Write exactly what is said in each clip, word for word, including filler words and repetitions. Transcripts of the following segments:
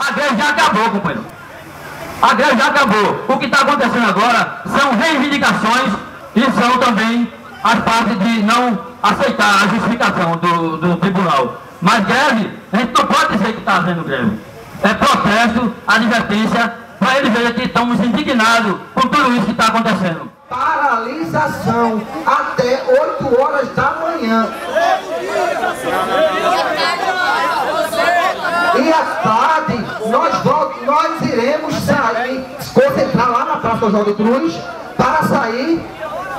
A greve já acabou, companheiro. A greve já acabou. O que está acontecendo agora são reivindicações e são também as partes de não aceitar a justificação do, do tribunal. Mas greve, a gente não pode dizer que está havendo greve. É protesto, advertência, para eles verem que estamos indignados com tudo isso que está acontecendo. Paralisação até oito horas da manhã. E à tarde, nós, nós iremos sair, se concentrar lá na Praça Oswaldo Cruz, para sair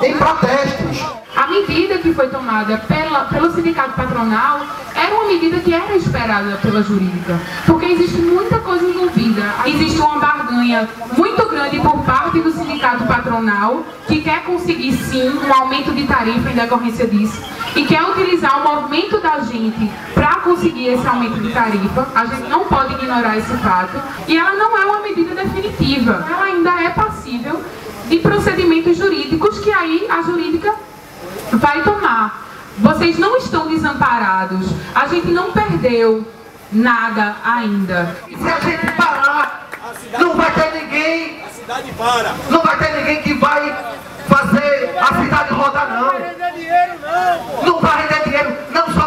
em protestos. A medida que foi tomada pela, pelo sindicato patronal era uma medida que era esperada pela jurídica, porque existe muita coisa envolvida. Existe uma barganha muito grande por parte do sindicato patronal, que quer conseguir sim um aumento de tarifa em decorrência disso, e quer utilizar o movimento da gente para conseguir esse aumento de tarifa. A gente não pode ignorar esse fato, e ela não é uma medida definitiva, ela ainda é passível de procedimentos jurídicos que aí a jurídica vai tomar. Vocês não estão desamparados, a gente não perdeu nada ainda. E se a gente parar, não vai ter ninguém, a cidade para. Não vai ter ninguém que vai fazer a cidade rodar, não. Não vai render dinheiro, não. Não vai render dinheiro, não só